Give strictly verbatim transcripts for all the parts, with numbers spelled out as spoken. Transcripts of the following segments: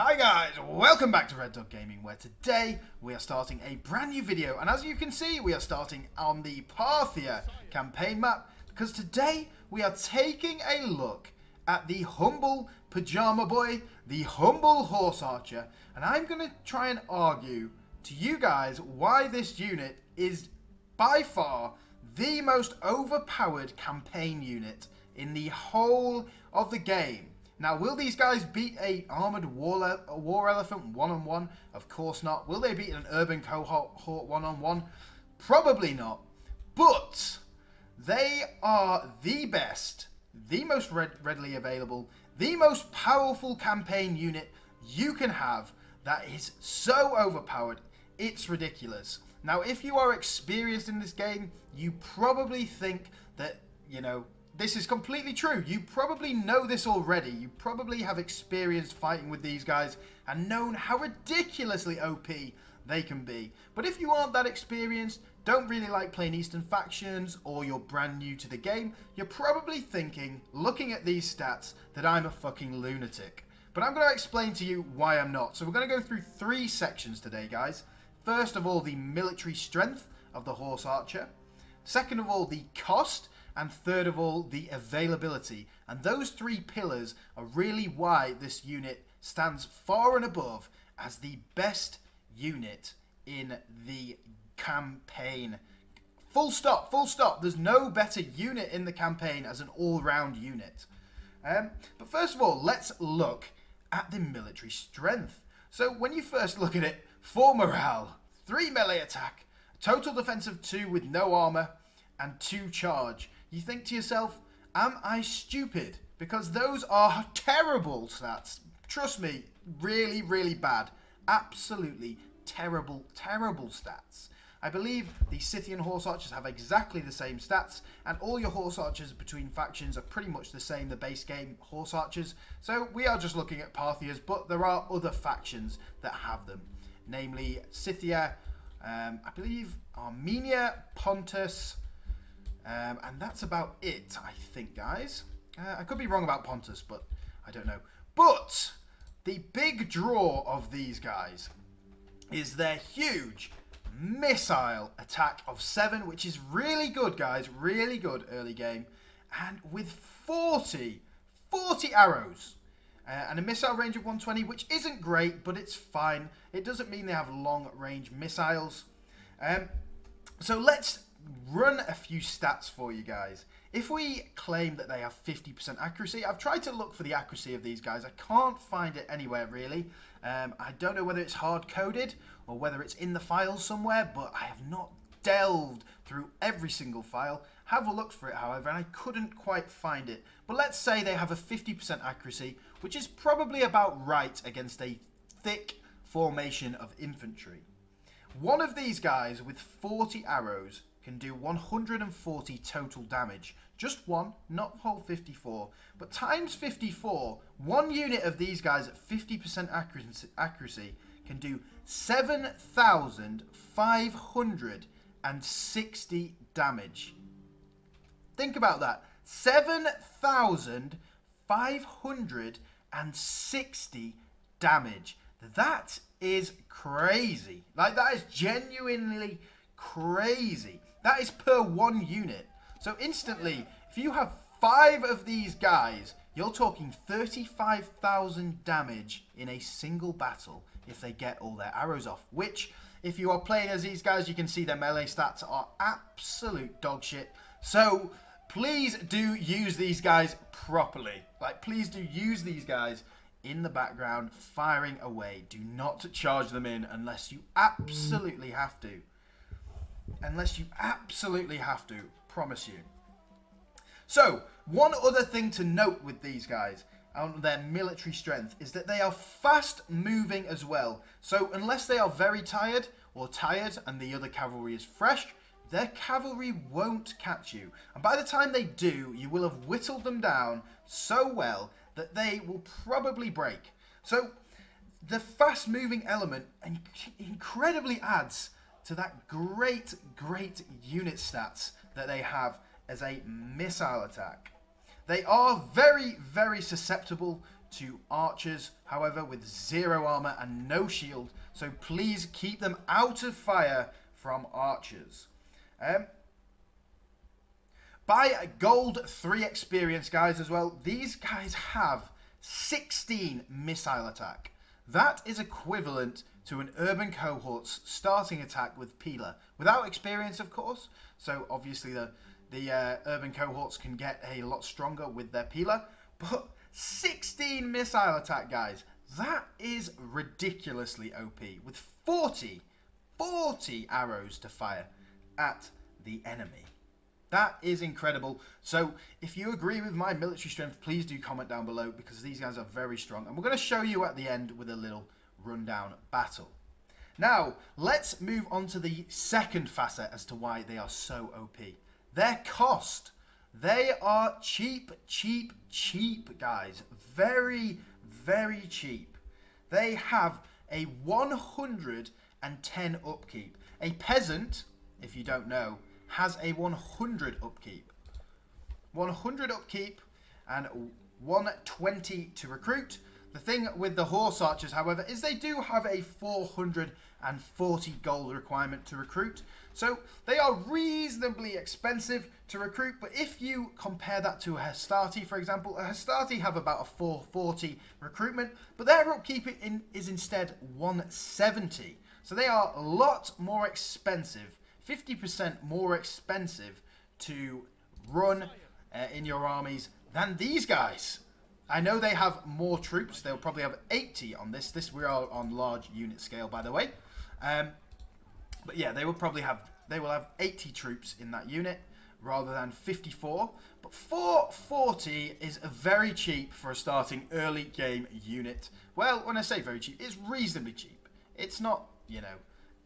Hi guys, welcome back to Red Dog Gaming, where today we are starting a brand new video, and as you can see we are starting on the Parthia campaign map, because today we are taking a look at the humble pyjama boy, the humble horse archer, and I'm going to try and argue to you guys why this unit is by far the most overpowered campaign unit in the whole of the game. Now, will these guys beat a Armored War, a war Elephant one on one? Of course not. Will they beat an Urban Cohort one on one? Probably not. But they are the best, the most red readily available, the most powerful campaign unit you can have that is so overpowered, it's ridiculous. Now, if you are experienced in this game, you probably think that, you know, this is completely true. You probably know this already. You probably have experienced fighting with these guys and known how ridiculously O P they can be. But if you aren't that experienced, don't really like playing Eastern factions, or you're brand new to the game, you're probably thinking, looking at these stats, that I'm a fucking lunatic. But I'm going to explain to you why I'm not. So we're going to go through three sections today, guys. First of all, the military strength of the Horse Archer. Second of all, the cost. And third of all, the availability. And those three pillars are really why this unit stands far and above as the best unit in the campaign. Full stop, full stop. There's no better unit in the campaign as an all-round unit. Um, but first of all, let's look at the military strength. So when you first look at it, four morale, three melee attack, total defense of two with no armor, and two charge. You think to yourself, am I stupid? Because those are terrible stats. Trust me, really, really bad. Absolutely terrible, terrible stats. I believe the Scythian Horse Archers have exactly the same stats, and all your Horse Archers between factions are pretty much the same, the base game Horse Archers. So we are just looking at Parthias, but there are other factions that have them. Namely, Scythia, um, I believe Armenia, Pontus, Um, and that's about it, I think, guys. Uh, I could be wrong about Pontus, but I don't know. But the big draw of these guys is their huge missile attack of seven, which is really good, guys. Really good early game. And with forty, forty arrows uh, and a missile range of one twenty, which isn't great, but it's fine. It doesn't mean they have long-range missiles. Um, so let's run a few stats for you guys. If we claim that they have fifty percent accuracy, I've tried to look for the accuracy of these guys. I can't find it anywhere, really. Um, I don't know whether it's hard-coded or whether it's in the files somewhere, but I have not delved through every single file. Have a look for it, however, and I couldn't quite find it. But let's say they have a fifty percent accuracy, which is probably about right against a thick formation of infantry. One of these guys with forty arrows can do one hundred forty total damage. Just one, not whole fifty-four. But times fifty-four, one unit of these guys at fifty percent accuracy, accuracy can do seven thousand five hundred sixty damage. Think about that. seven thousand five hundred sixty damage. That is crazy. Like, that is genuinely crazy. That is per one unit. So instantly, if you have five of these guys, you're talking thirty-five thousand damage in a single battle if they get all their arrows off. Which, if you are playing as these guys, you can see their melee stats are absolute dog shit. So please do use these guys properly. Like, please do use these guys in the background, firing away. Do not charge them in unless you absolutely have to. Unless you absolutely have to, promise you. So, one other thing to note with these guys on their military strength is that they are fast moving as well. So, unless they are very tired or tired and the other cavalry is fresh, their cavalry won't catch you. And by the time they do, you will have whittled them down so well that they will probably break. So, the fast moving element incredibly adds to that great, great unit stats that they have as a missile attack. They are very, very susceptible to archers, however, with zero armor and no shield. So please keep them out of fire from archers. Um, buy gold three experience, guys, as well. These guys have sixteen missile attack. That is equivalent to an Urban Cohort's starting attack with Peeler. Without experience, of course. So obviously the, the uh, Urban Cohorts can get a lot stronger with their Peeler. But sixteen missile attack, guys. That is ridiculously O P. With forty, forty arrows to fire at the enemy. That is incredible. So if you agree with my military strength, please do comment down below, because these guys are very strong. And we're going to show you at the end with a little rundown battle. Now, let's move on to the second facet as to why they are so O P. Their cost. They are cheap, cheap, cheap, guys. Very, very cheap. They have a one hundred and ten upkeep. A peasant, if you don't know, has a one hundred upkeep. one hundred upkeep and one twenty to recruit. The thing with the horse archers, however, is they do have a four hundred and forty gold requirement to recruit. So they are reasonably expensive to recruit. But if you compare that to a Hastati, for example, a Hastati have about a four forty recruitment, but their upkeep in, is instead one seventy. So they are a lot more expensive, fifty percent more expensive to run uh, in your armies than these guys. I know they have more troops. They'll probably have eighty on this. This we are on large unit scale, by the way. Um, but yeah, they will probably have they will have eighty troops in that unit rather than fifty-four. But four forty is very cheap for a starting early game unit. Well, when I say very cheap, it's reasonably cheap. It's not, you know,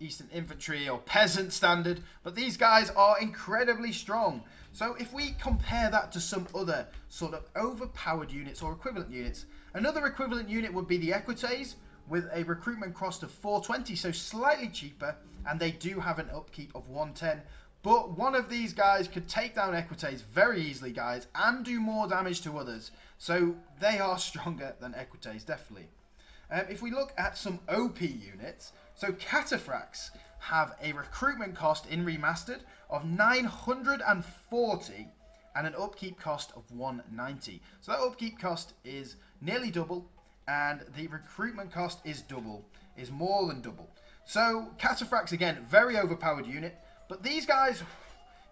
Eastern Infantry or Peasant standard, but these guys are incredibly strong. So if we compare that to some other sort of overpowered units or equivalent units, another equivalent unit would be the Equites with a recruitment cost of four twenty, so slightly cheaper, and they do have an upkeep of one ten. But one of these guys could take down Equites very easily, guys, and do more damage to others. So they are stronger than Equites, definitely. Um, if we look at some O P units, so Cataphracts have a recruitment cost in Remastered of nine hundred and forty and an upkeep cost of one ninety. So that upkeep cost is nearly double, and the recruitment cost is double, is more than double. So Cataphracts, again, very overpowered unit, but these guys,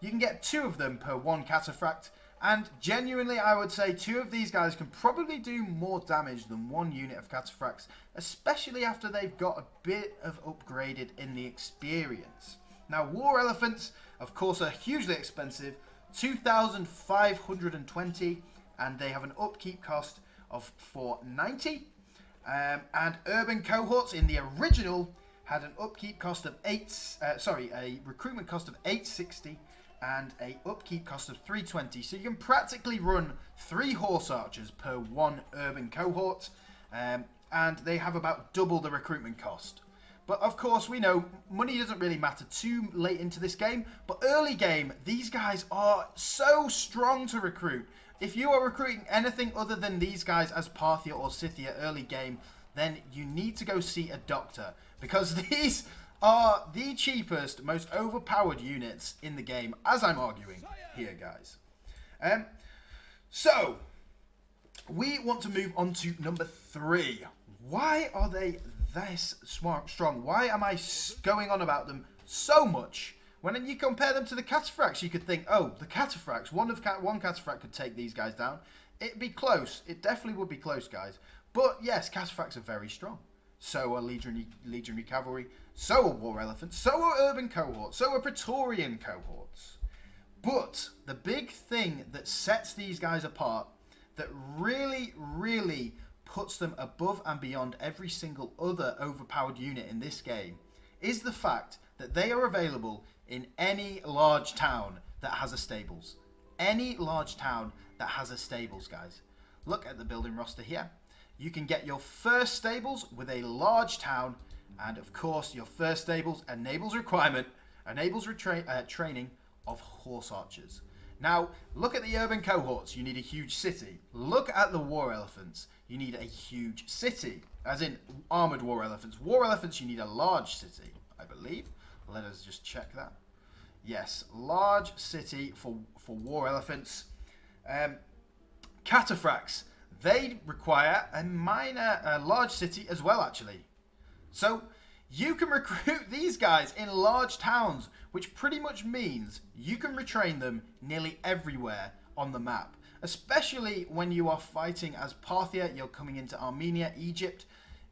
you can get two of them per one Cataphract, and genuinely I would say two of these guys can probably do more damage than one unit of Cataphracts, especially after they've got a bit of upgraded in the experience. Now, War Elephants, of course, are hugely expensive, two thousand five hundred and twenty, and they have an upkeep cost of four ninety. Um, and Urban Cohorts in the original had an upkeep cost of eight, uh, sorry, a recruitment cost of eight sixty. And a upkeep cost of three twenty. So you can practically run three horse archers per one Urban Cohort. Um, and they have about double the recruitment cost. But of course, we know money doesn't really matter too late into this game. But early game, these guys are so strong to recruit. If you are recruiting anything other than these guys as Parthia or Scythia early game, then you need to go see a doctor. Because these are the cheapest, most overpowered units in the game, as I'm arguing here, guys. Um, so, we want to move on to number three. Why are they this strong? Why am I going on about them so much? When you compare them to the Cataphracts, you could think, oh, the Cataphracts, one of cat one Cataphract could take these guys down. It'd be close. It definitely would be close, guys. But yes, Cataphracts are very strong. So are legionary, legionary cavalry, so are war elephants, so are urban cohorts, so are Praetorian cohorts. But the big thing that sets these guys apart, that really, really puts them above and beyond every single other overpowered unit in this game, is the fact that they are available in any large town that has a stables. Any large town that has a stables, guys. Look at the building roster here. You can get your first stables with a large town, and of course your first stables enables requirement, enables retra uh, training of horse archers. Now, look at the urban cohorts. You need a huge city. Look at the war elephants. You need a huge city. As in, armored war elephants. War elephants, you need a large city, I believe. Let us just check that. Yes, large city for, for war elephants. Um, Cataphracts. They require a minor, a large city as well, actually. So, you can recruit these guys in large towns, which pretty much means you can retrain them nearly everywhere on the map. Especially when you are fighting as Parthia, you're coming into Armenia, Egypt.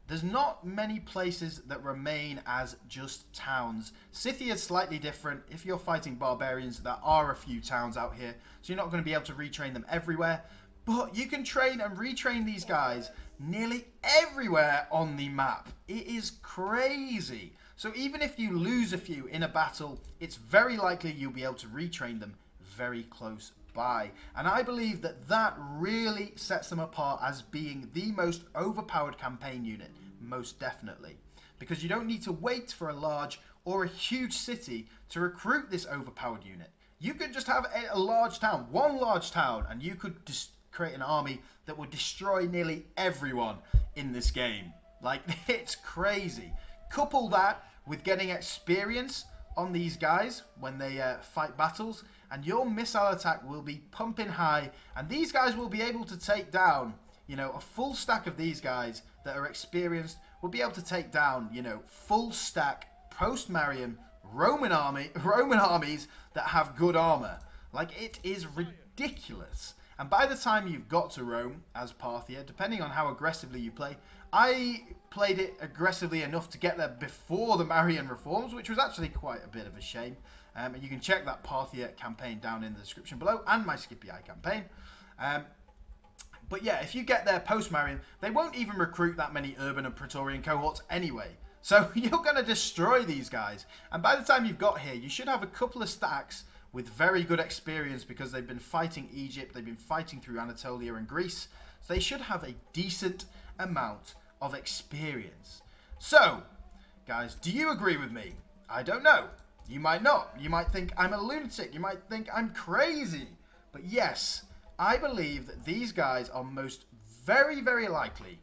There's not many places that remain as just towns. Scythia is slightly different. If you're fighting barbarians, there are a few towns out here, so you're not going to be able to retrain them everywhere. But you can train and retrain these guys nearly everywhere on the map. It is crazy. So even if you lose a few in a battle, it's very likely you'll be able to retrain them very close by. And I believe that that really sets them apart as being the most overpowered campaign unit, most definitely. Because you don't need to wait for a large or a huge city to recruit this overpowered unit. You could just have a large town, one large town, and you could just create an army that would destroy nearly everyone in this game. Like, it's crazy. Couple that with getting experience on these guys when they uh, fight battles, and your missile attack will be pumping high, and these guys will be able to take down, you know, a full stack of these guys that are experienced will be able to take down, you know, full stack post-Marian Roman army, Roman armies that have good armor. Like, it is ridiculous. And by the time you've got to Rome as Parthia, depending on how aggressively you play, I played it aggressively enough to get there before the Marian reforms, which was actually quite a bit of a shame. Um, and you can check that Parthia campaign down in the description below and my Scipio campaign. Um, but yeah, if you get there post-Marian, they won't even recruit that many urban and Praetorian cohorts anyway. So you're going to destroy these guys. And by the time you've got here, you should have a couple of stacks with very good experience because they've been fighting Egypt, they've been fighting through Anatolia and Greece. So they should have a decent amount of experience. So, guys, do you agree with me? I don't know. You might not. You might think I'm a lunatic. You might think I'm crazy. But yes, I believe that these guys are most very, very likely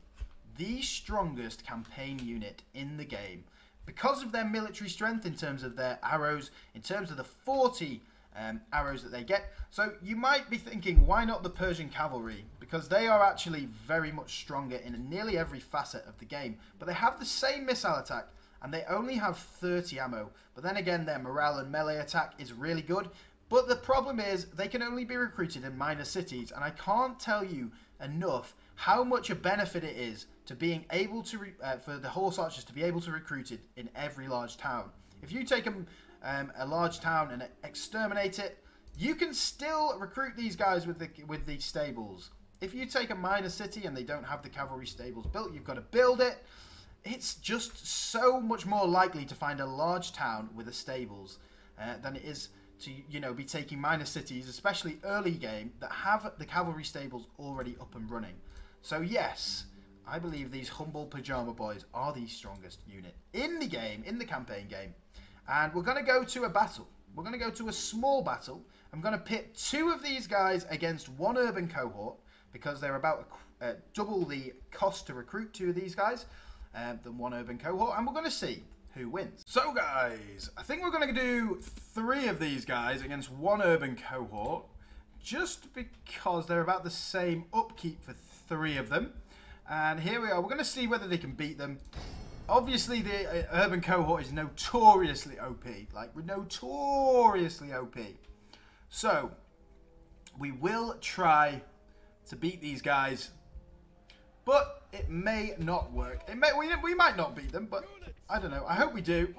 the strongest campaign unit in the game because of their military strength in terms of their arrows, in terms of the forty Um, arrows that they get. So you might be thinking, why not the Persian cavalry? Because they are actually very much stronger in nearly every facet of the game, but they have the same missile attack and they only have thirty ammo. But then again, their morale and melee attack is really good, but the problem is they can only be recruited in minor cities, and I can't tell you enough how much a benefit it is to being able to re uh, for the horse archers to be able to recruit it in every large town. If you take them Um, a large town and exterminate it, you can still recruit these guys with the with the stables. If you take a minor city and they don't have the cavalry stables built, you've got to build it. It's just so much more likely to find a large town with the stables uh, than it is to, you know, be taking minor cities, especially early game, that have the cavalry stables already up and running. So yes, I believe these humble pyjama boys are the strongest unit in the game, in the campaign game. And we're going to go to a battle. We're going to go to a small battle. I'm going to pit two of these guys against one urban cohort because they're about uh, double the cost to recruit two of these guys uh, than one urban cohort. And we're going to see who wins. So guys, I think we're going to do three of these guys against one urban cohort just because they're about the same upkeep for three of them. And here we are. We're going to see whether they can beat them. Obviously, the urban cohort is notoriously O P. Like, we're notoriously O P. So, we will try to beat these guys. But it may not work. It may, we, we might not beat them, but I don't know. I hope we do.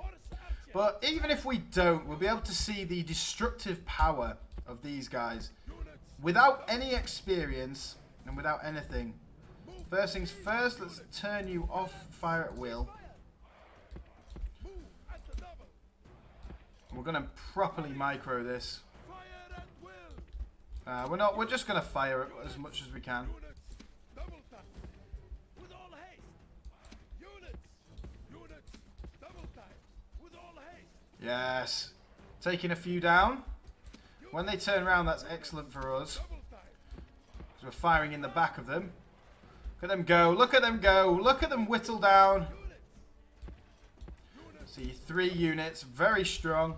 But even if we don't, we'll be able to see the destructive power of these guys. Without any experience and without anything. First things first, let's turn you off fire at will. We're gonna properly micro this. Uh, we're not. We're just gonna fire it as much as we can. Yes, taking a few down. When they turn round, that's excellent for us. Because we're firing in the back of them. Look at them go. Look at them go. Look at them whittle down. See, three units. Very strong.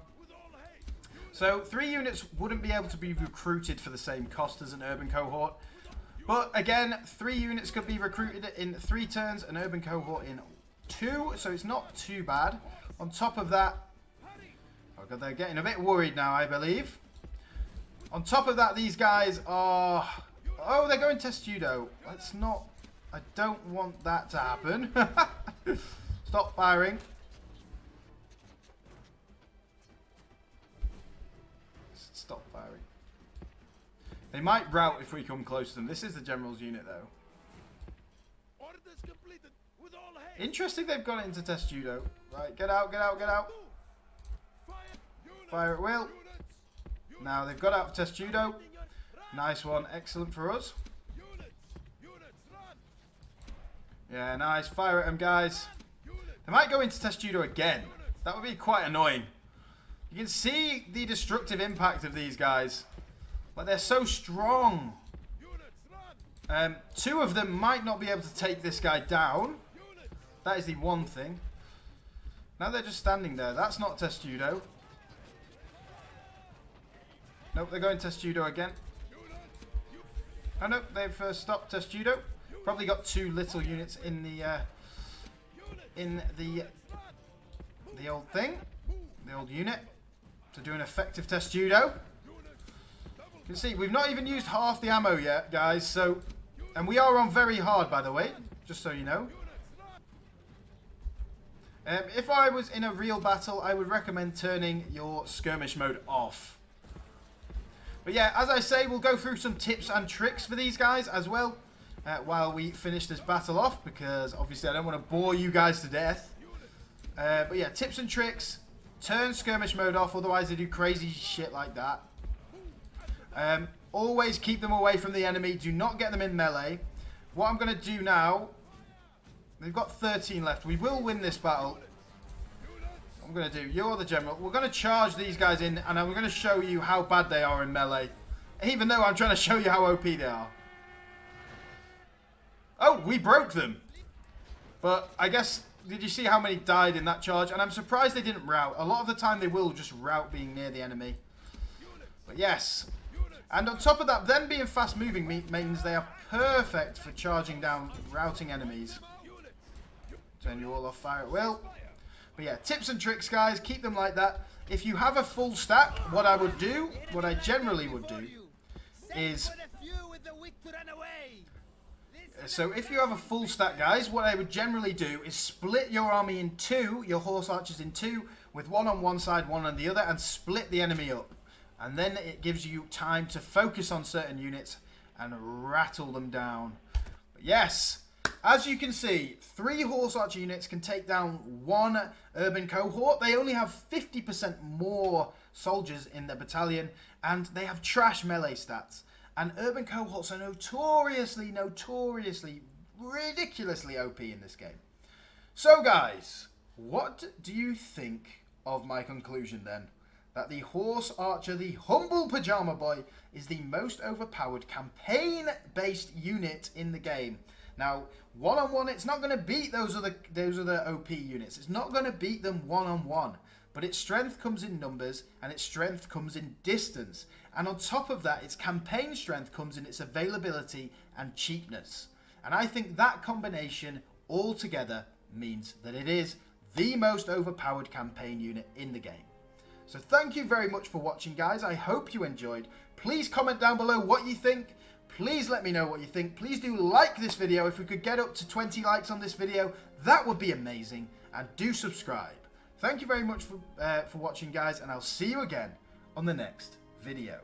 So, three units wouldn't be able to be recruited for the same cost as an urban cohort. But, again, three units could be recruited in three turns, an urban cohort in two. So, it's not too bad. On top of that... Oh, God, they're getting a bit worried now, I believe. On top of that, these guys are... Oh, they're going testudo. Let's not... I don't want that to happen. Stop firing. Stop firing. They might rout if we come close to them. This is the general's unit, though. Interesting they've got it into testudo. Right, get out, get out, get out. Fire at will. Now they've got out for testudo. Nice one. Excellent for us. Yeah, nice. Fire at them, guys. They might go into testudo again. That would be quite annoying. You can see the destructive impact of these guys. Like, they're so strong. Um, two of them might not be able to take this guy down. That is the one thing. Now they're just standing there. That's not testudo. Nope, they're going testudo again. Oh, nope, they've uh, stopped testudo. Probably got two little units in the, uh, in the, the old thing. The old unit. To do an effective testudo. You can see we've not even used half the ammo yet, guys, so, and we are on very hard, by the way, just so you know. Um, if I was in a real battle, I would recommend turning your skirmish mode off. But yeah, as I say, we'll go through some tips and tricks for these guys as well uh, while we finish this battle off, because obviously I don't want to bore you guys to death. Uh, but yeah, tips and tricks. Turn skirmish mode off, otherwise they do crazy shit like that. Um, always keep them away from the enemy. Do not get them in melee. What I'm going to do now... They've got thirteen left. We will win this battle. What I'm going to do... You're the general. We're going to charge these guys in, and I'm going to show you how bad they are in melee. Even though I'm trying to show you how O P they are. Oh, we broke them. But I guess... Did you see how many died in that charge? And I'm surprised they didn't rout. A lot of the time they will just rout being near the enemy. But yes. And on top of that, them being fast moving means they are perfect for charging down, routing enemies. Turn you all off fire at will. But yeah, tips and tricks, guys. Keep them like that. If you have a full stack, what I would do, what I generally would do, is... So if you have a full stack, guys, what I would generally do is split your army in two, your horse archers in two, with one on one side, one on the other, and split the enemy up. And then it gives you time to focus on certain units and rattle them down. But yes, as you can see, three horse archer units can take down one urban cohort. They only have fifty percent more soldiers in their battalion, and they have trash melee stats. And urban cohorts are notoriously, notoriously, ridiculously O P in this game. So guys, what do you think of my conclusion then? That the horse archer, the humble pajama boy, is the most overpowered campaign-based unit in the game. Now, one-on-one, it's not going to beat those other, those other O P units. It's not going to beat them one-on-one. But its strength comes in numbers, and its strength comes in distance. And on top of that, its campaign strength comes in its availability and cheapness. And I think that combination altogether means that it is the most overpowered campaign unit in the game. So thank you very much for watching, guys. I hope you enjoyed. Please comment down below what you think. Please let me know what you think. Please do like this video. If we could get up to twenty likes on this video, that would be amazing. And do subscribe. Thank you very much for, uh, for watching, guys, and I'll see you again on the next video.